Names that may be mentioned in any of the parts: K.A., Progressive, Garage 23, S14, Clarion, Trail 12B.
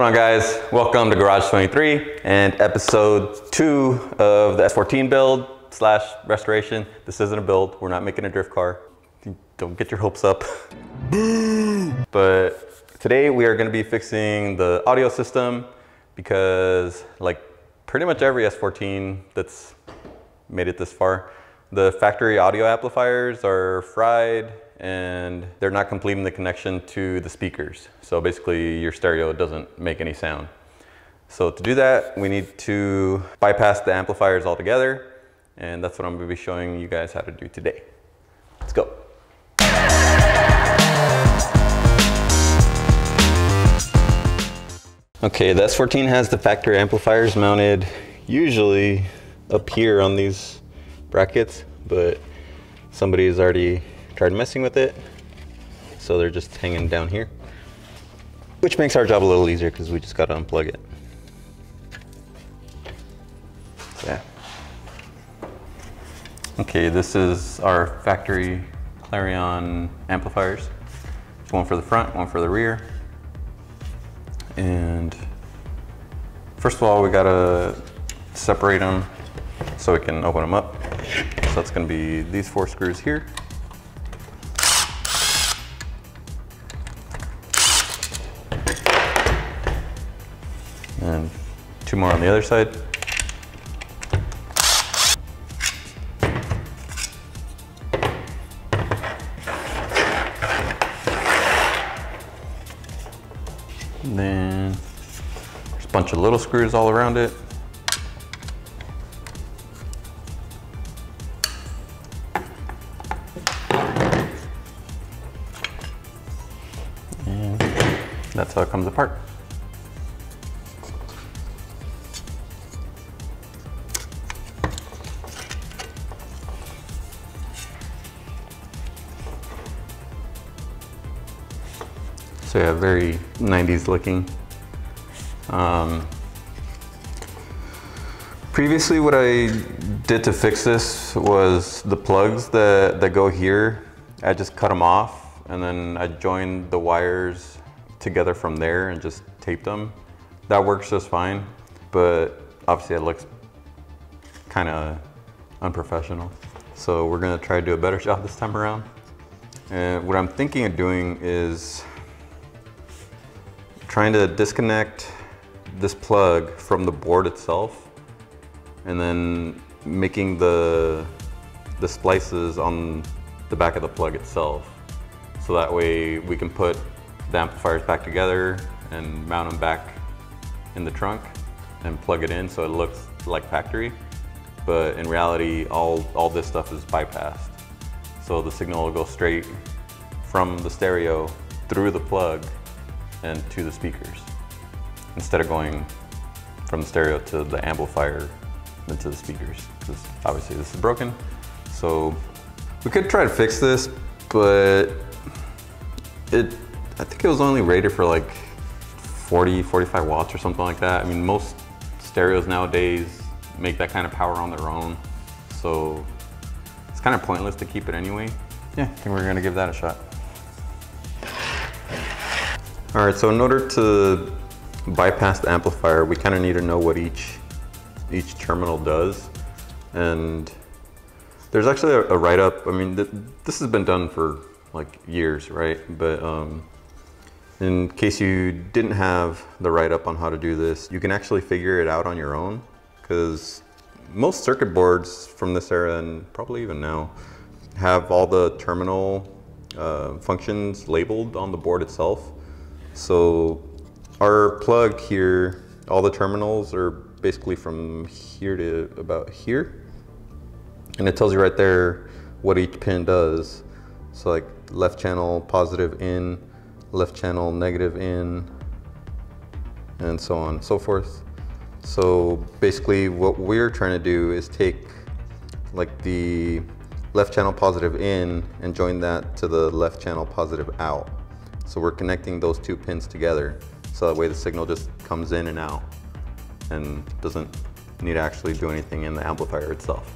What's going on, guys? Welcome to Garage 23 and episode 2 of the S14 build / restoration. This isn't a build. We're not making a drift car. Don't get your hopes up. But today we are going to be fixing the audio system because like pretty much every S14 that's made it this far, the factory audio amplifiers are fried and they're not completing the connection to the speakers. So basically your stereo doesn't make any sound. So to do that, we need to bypass the amplifiers altogether. And that's what I'm gonna be showing you guys how to do today. Let's go. Okay, the S14 has the factory amplifiers mounted usually up here on these brackets, but somebody's already tried messing with it, so they're just hanging down here, which makes our job a little easier because we just got to unplug it. Yeah. Okay, this is our factory Clarion amplifiers. There's one for the front, one for the rear. And first of all, we got to separate them so we can open them up. So that's going to be these 4 screws here. And 2 more on the other side. And then there's a bunch of little screws all around it. And that's how it comes apart. So yeah, very 90s looking. Previously what I did to fix this was the plugs that go here, I just cut them off and then I joined the wires together from there and just taped them. That works just fine, but obviously it looks kind of unprofessional. So we're gonna try to do a better job this time around. And what I'm thinking of doing is trying to disconnect this plug from the board itself and then making the splices on the back of the plug itself. So that way we can put the amplifiers back together and mount them back in the trunk and plug it in so it looks like factory. But in reality, all this stuff is bypassed. So the signal will go straight from the stereo through the plug and to the speakers, instead of going from the stereo to the amplifier then to the speakers, because obviously this is broken. So we could try to fix this, but I think it was only rated for like 40, 45 watts or something like that. I mean, most stereos nowadays make that kind of power on their own. So it's kind of pointless to keep it anyway. Yeah, I think we're gonna give that a shot. All right, so in order to bypass the amplifier, we kind of need to know what each terminal does. And there's actually a write-up. I mean, this has been done for like years, right? But in case you didn't have the write-up on how to do this, you can actually figure it out on your own, because most circuit boards from this era and probably even now have all the terminal functions labeled on the board itself. So our plug here, all the terminals are basically from here to about here. And it tells you right there what each pin does. So like left channel, positive in, left channel, negative in, and so on and so forth. So basically what we're trying to do is take like the left channel positive in and join that to the left channel positive out. So we're connecting those 2 pins together, so that way the signal just comes in and out and doesn't need to actually do anything in the amplifier itself.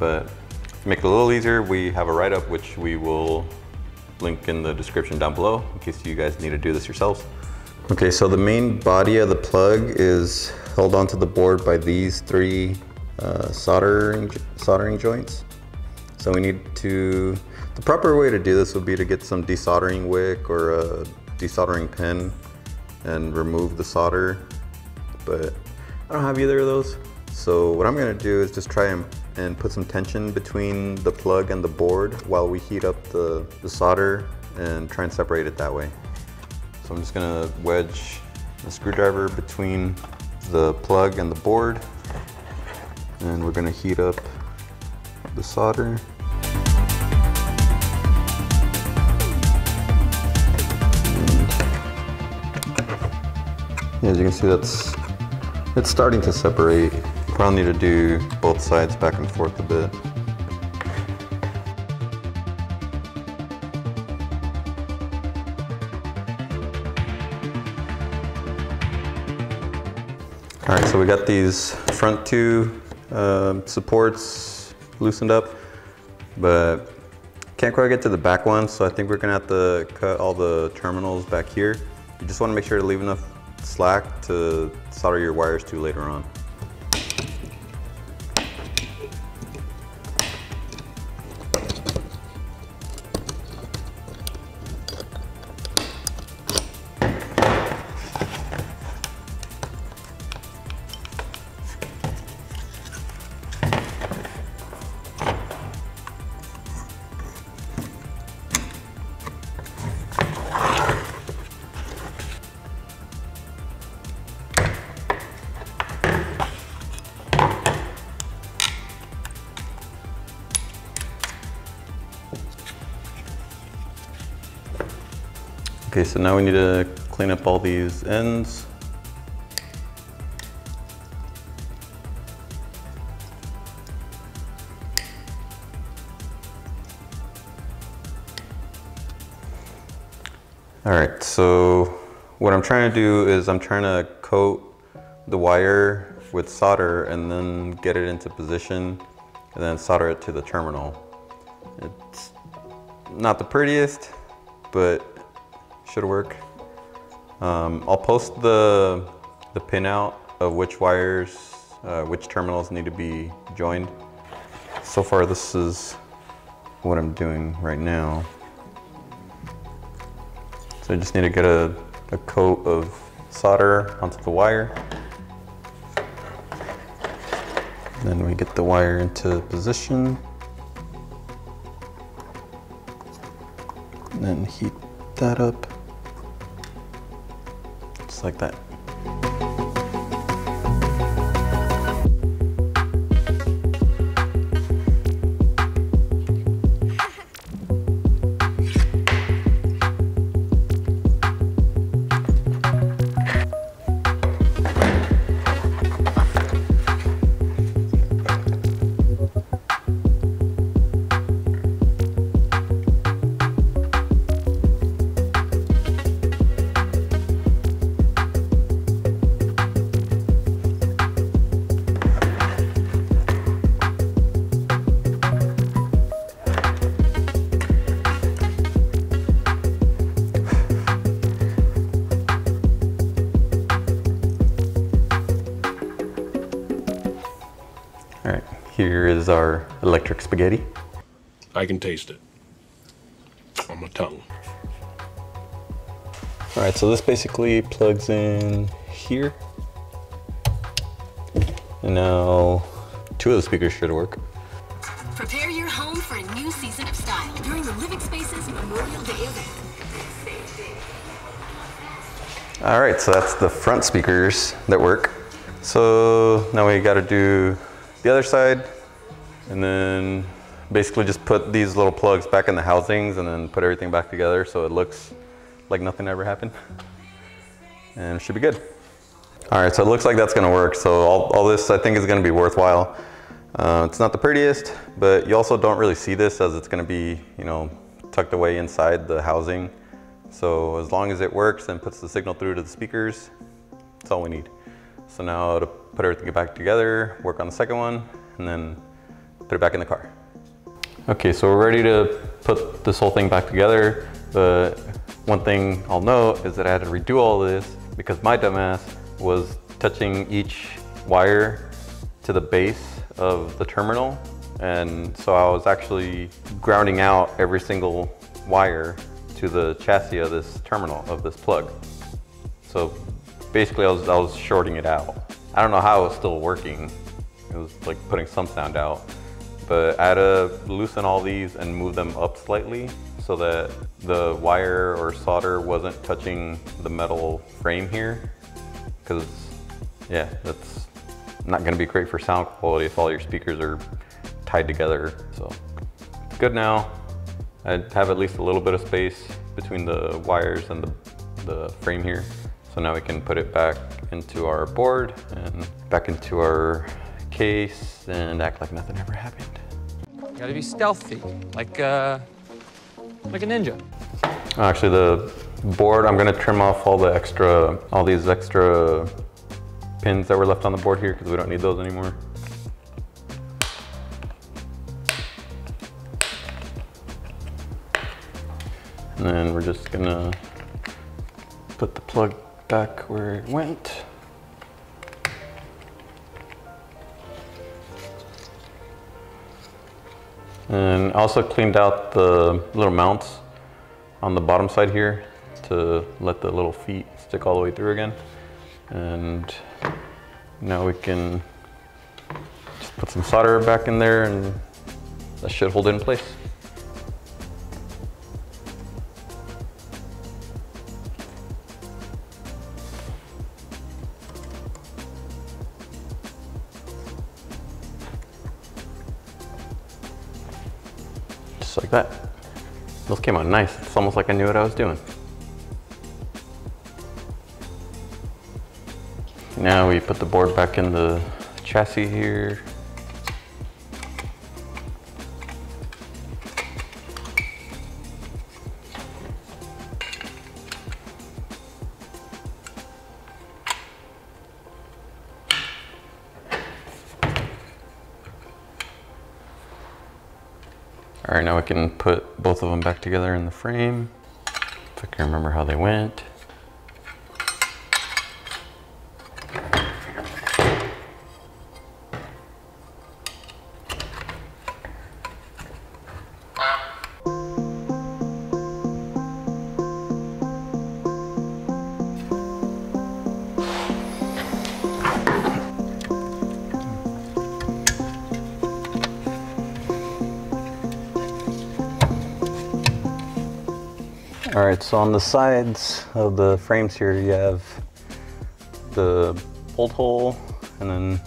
But to make it a little easier, we have a write-up which we will link in the description down below in case you guys need to do this yourselves. Okay, so the main body of the plug is held onto the board by these three soldering joints. So we need to, the proper way to do this would be to get some desoldering wick or a desoldering pin and remove the solder, but I don't have either of those. So what I'm gonna do is just try and put some tension between the plug and the board while we heat up the solder and try and separate it that way. So I'm just gonna wedge a screwdriver between the plug and the board, and we're gonna heat up the solder. As you can see, it's starting to separate. Probably need to do both sides back and forth a bit. All right, so we got these front two supports loosened up, but can't quite get to the back one, so I think we're gonna have to cut all the terminals back here. You just wanna make sure to leave enough slack to solder your wires to later on. Okay, so now we need to clean up all these ends. All right, so what I'm trying to do is I'm trying to coat the wire with solder and then get it into position and then solder it to the terminal. It's not the prettiest, but should work. I'll post the pinout of which wires, which terminals need to be joined. So far, this is what I'm doing right now. So I just need to get a coat of solder onto the wire. Then we get the wire into position. And then heat that up. Like that. Here is our electric spaghetti. I can taste it on my tongue. All right, so this basically plugs in here. And now two of the speakers should work. Prepare your home for a new season of style during the Living Spaces Memorial Day event. All right, so that's the front speakers that work. So now we gotta do the other side, and then basically just put these little plugs back in the housings and then put everything back together so it looks like nothing ever happened, and it should be good. All right, so it looks like that's gonna work. So all this I think is gonna be worthwhile. It's not the prettiest, but you also don't really see this as it's gonna be, you know, tucked away inside the housing. So as long as it works and puts the signal through to the speakers, that's all we need. So now to put everything back together, work on the second one, and then put it back in the car. Okay, so we're ready to put this whole thing back together, but one thing I'll note is that I had to redo all this because my dumbass was touching each wire to the base of the terminal, and so I was actually grounding out every single wire to the chassis of this terminal, of this plug. So basically I was shorting it out. I don't know how it was still working. It was like putting some sound out, but I had to loosen all these and move them up slightly so that the wire or solder wasn't touching the metal frame here. Because yeah, that's not gonna be great for sound quality if all your speakers are tied together. So it's good now. I have at least a little bit of space between the wires and the frame here. So now we can put it back into our board and back into our case and act like nothing ever happened. You gotta be stealthy, like a ninja. Actually, the board, I'm gonna trim off all these extra pins that were left on the board here because we don't need those anymore. And then we're just gonna put the plug back where it went. And I also cleaned out the little mounts on the bottom side here to let the little feet stick all the way through again. And now we can just put some solder back in there and that should hold it in place. Like that. Those came out nice. It's almost like I knew what I was doing. Now we put the board back in the chassis here. All right, now we can put both of them back together in the frame, if I can remember how they went. All right, so on the sides of the frames here, you have the bolt hole and then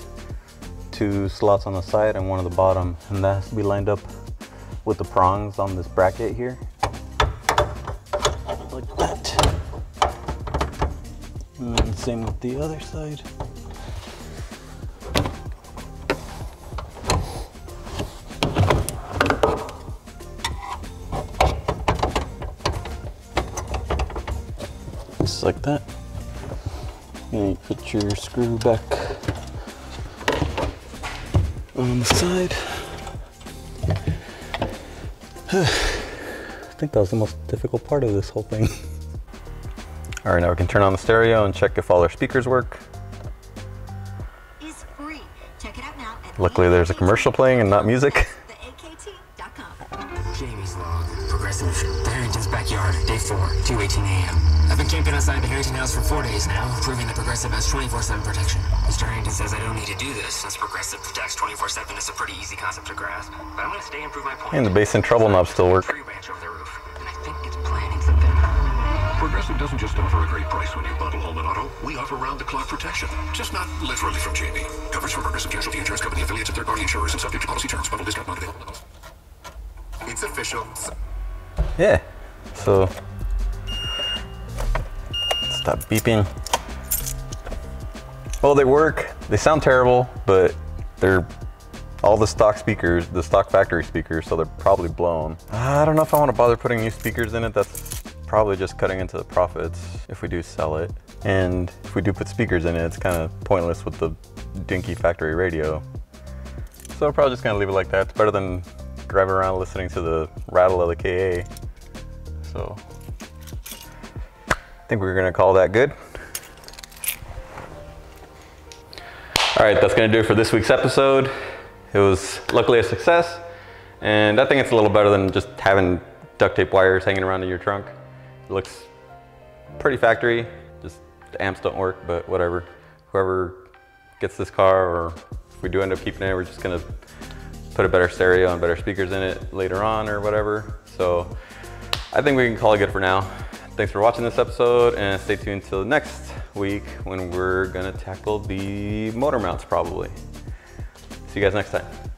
two slots on the side and one on the bottom. And that has to be lined up with the prongs on this bracket here. Like that. And then same with the other side. Just like that. And you put your screw back on the side. I think that was the most difficult part of this whole thing. All right, now we can turn on the stereo and check if all our speakers work. Is free. Check it out now at Luckily, there's a commercial playing and not music. Jamie's log, Progressive, the Harrington's backyard, day 4, 2:18 a.m. I've been camping outside the Harrington house for 4 days now, proving that Progressive has 24/7 protection. Mr. Harrington says I don't need to do this, since Progressive protects 24/7 is a pretty easy concept to grasp. But I'm going to stay and prove my point. And the bass and treble knobs still work. Tree branch over the roof, and I think it's planning something. Progressive doesn't just offer a great price when you bundle home and auto. We offer round-the-clock protection, just not literally from Jamie. Coverage from Progressive Casualty Insurance Company affiliates and third-party insurers and subject to policy terms. Bundle discount not available. It's official. Yeah, so stop beeping. Well, they work. They sound terrible, but they're all the stock speakers, the stock factory speakers, so they're probably blown. I don't know if I want to bother putting new speakers in it. That's probably just cutting into the profits if we do sell it. And if we do put speakers in it, it's kind of pointless with the dinky factory radio. So I'm probably just going to leave it like that. It's better than driving around listening to the rattle of the K.A. So I think we're gonna call that good. All right, that's going to do it for this week's episode. It was luckily a success, and I think it's a little better than just having duct tape wires hanging around in your trunk. It looks pretty factory. Just the amps don't work, but whatever. Whoever gets this car, or if we do end up keeping it, we're just going to put a better stereo and better speakers in it later on or whatever. So I think we can call it good for now. Thanks for watching this episode, and stay tuned till next week when we're gonna tackle the motor mounts probably. See you guys next time.